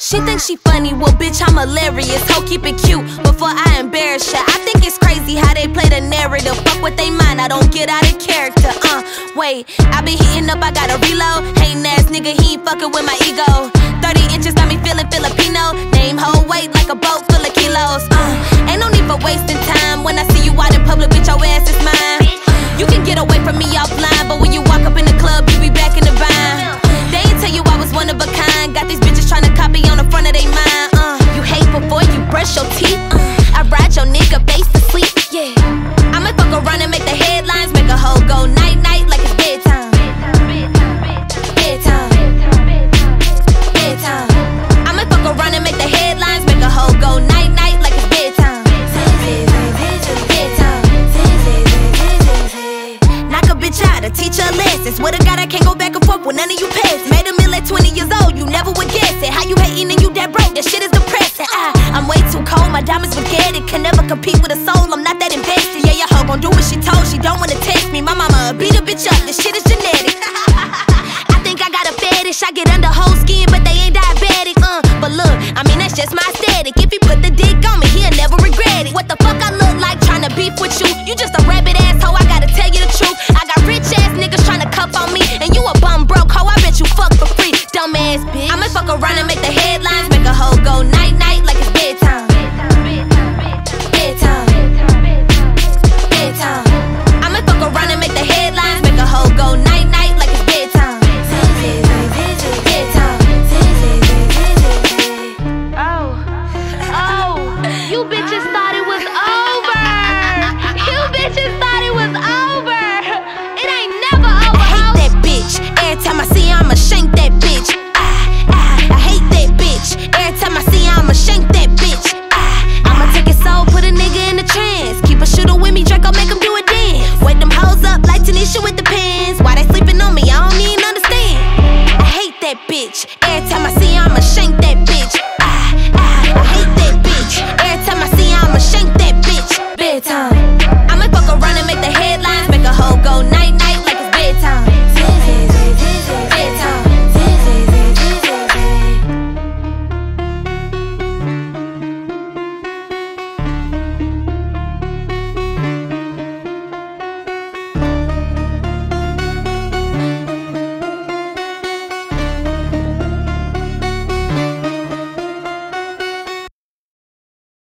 She thinks she funny, well bitch I'm hilarious. Ho, keep it cute before I embarrass ya. I think it's crazy how they play the narrative. Fuck what they mind, I don't get out of character. Wait, I been heating up, I gotta reload. Hatin' ass nigga, he ain't fucking with my ego. 30 inches got me feeling Filipino. Name whole weight like a boat full of kilos. Ain't no need for wasting time. When I see you out in public, bitch, your ass is mine. You can get away from me offline, but when you walk up in the club, you be back in the vine. They ain't tell you I was one of a kind. Got these bitches tryna copy on the front of they mind. You hate before you brush your teeth. I ride your nigga face to sleep. Yeah, I'ma fuck around and make the headlines, make a hoe go night night like it's bedtime. Bedtime. I'ma fuck around and make the headlines, make a hoe go night night like it's bedtime. Child to teach her lessons. Swear to God, I can't go back and forth with none of you peasants. Made a meal at 20 years old, you never would guess it. How you hating and you that broke, that shit is depressing. I'm way too cold, my diamonds forgetting. Can never compete with a soul, I'm not that invested. Yeah, your hoe gon' do what she told, she don't wanna test me. My mama beat a bitch up, this shit is genetic. I think I got a fetish, I get under whole skin, but they ain't diabetic. But look, I mean that's just my aesthetic. If he put the dick on me, he'll never regret it. What the fuck I look like trying to beef with you? You just a rabbit asshole, I gotta tell you the truth. Fuck for free, dumbass bitch. I'ma fuck around and make the headlines, make a hoe go nuts.